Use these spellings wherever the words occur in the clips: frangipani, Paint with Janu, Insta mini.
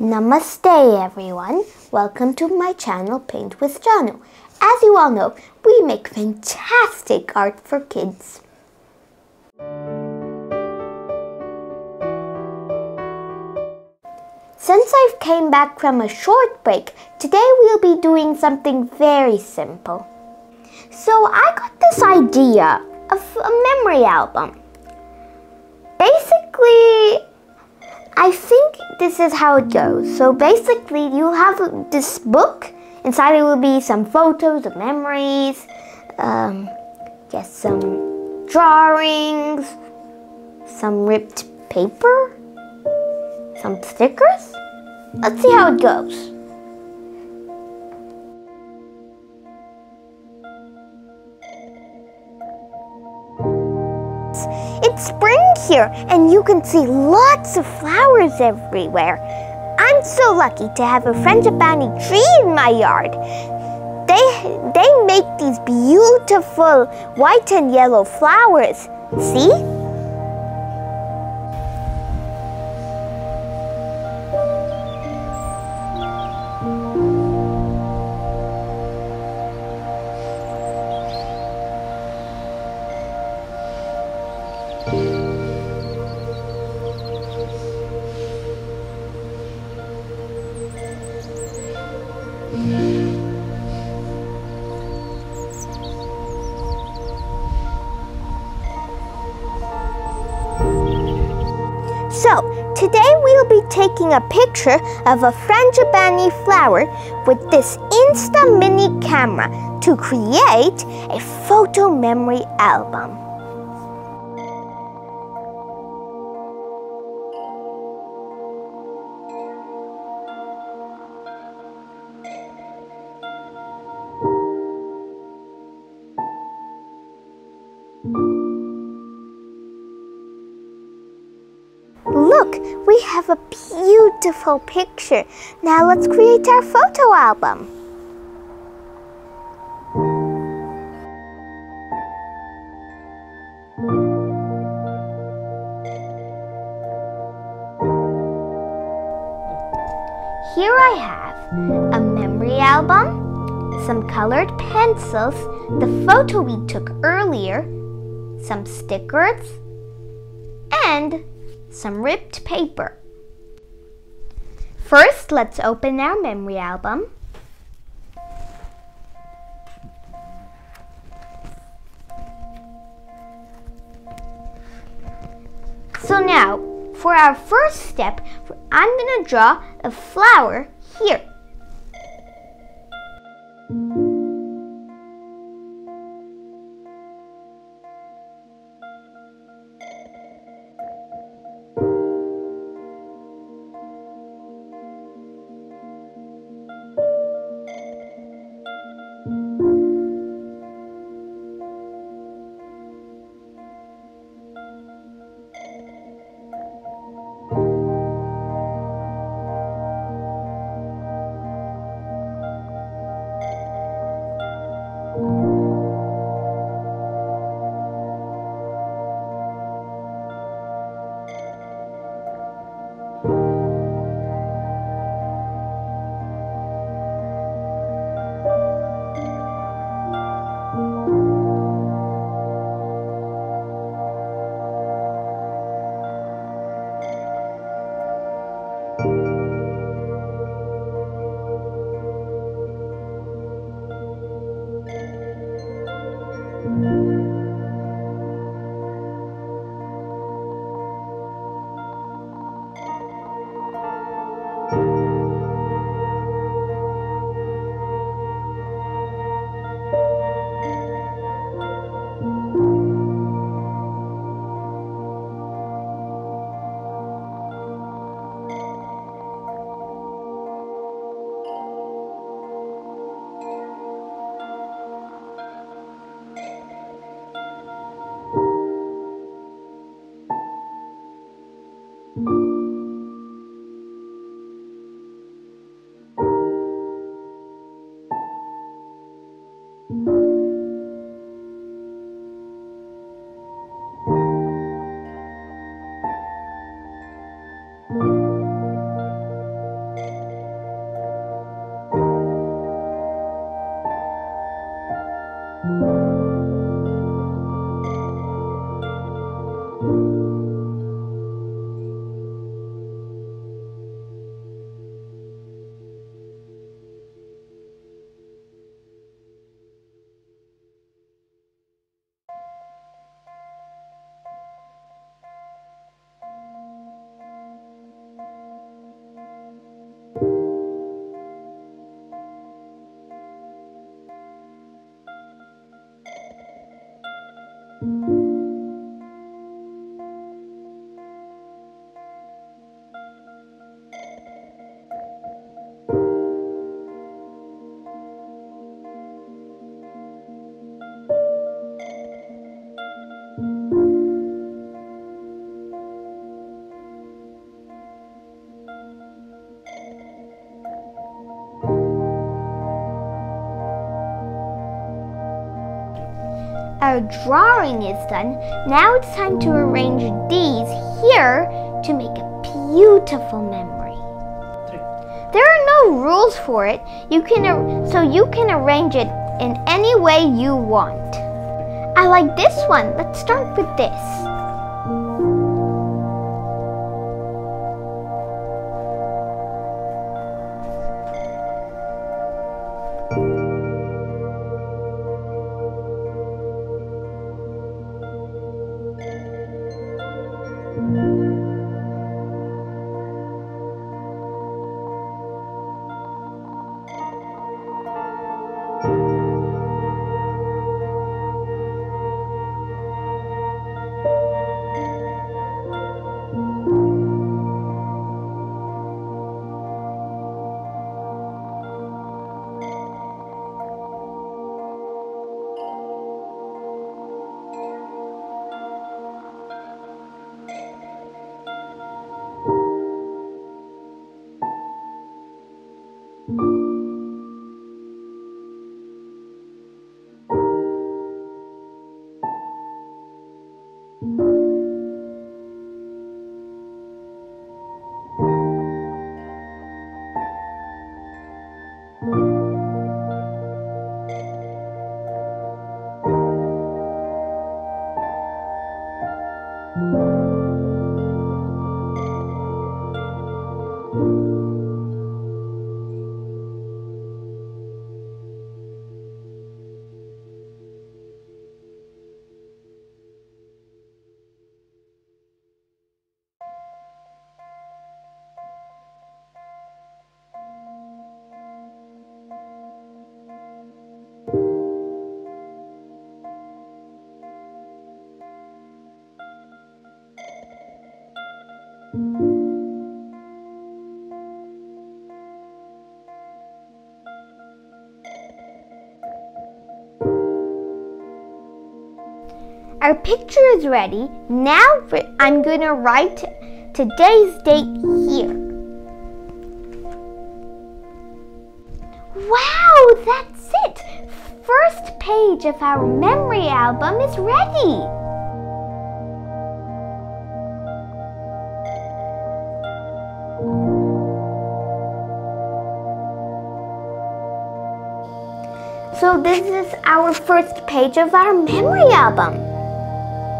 Namaste everyone, welcome to my channel Paint with Janu. As you all know, we make fantastic art for kids. Since I've came back from a short break, today we'll be doing something very simple. So I got this idea of a memory album. Basically, I think this is how it goes. So basically you have this book, inside it will be some photos of memories, yes, some drawings, some ripped paper, some stickers. Let's see how it goes. It's spring here and you can see lots of flowers everywhere. I'm so lucky to have a frangipani tree in my yard. They make these beautiful white and yellow flowers. See? So, today we'll be taking a picture of a frangipani flower with this Insta mini camera to create a photo memory album. Look, we have a beautiful picture. Now let's create our photo album. Here I have a memory album, some colored pencils, the photo we took earlier, some stickers, and some ripped paper. First, let's open our memory album. So now, for our first step, I'm going to draw a flower here. Our drawing is done. Now it's time to arrange these here to make a beautiful memory. There are no rules for it. You can arrange it in any way you want. I like this one. Let's start with this. Our picture is ready. Now I'm going to write today's date here. Wow, that's it! First page of our memory album is ready. So this is our first page of our memory album.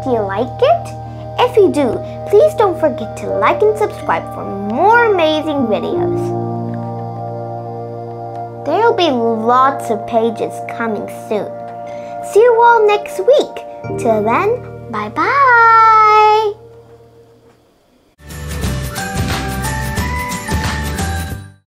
Do you like it? If you do, please don't forget to like and subscribe for more amazing videos. There'll be lots of pages coming soon. See you all next week. Till then, bye-bye.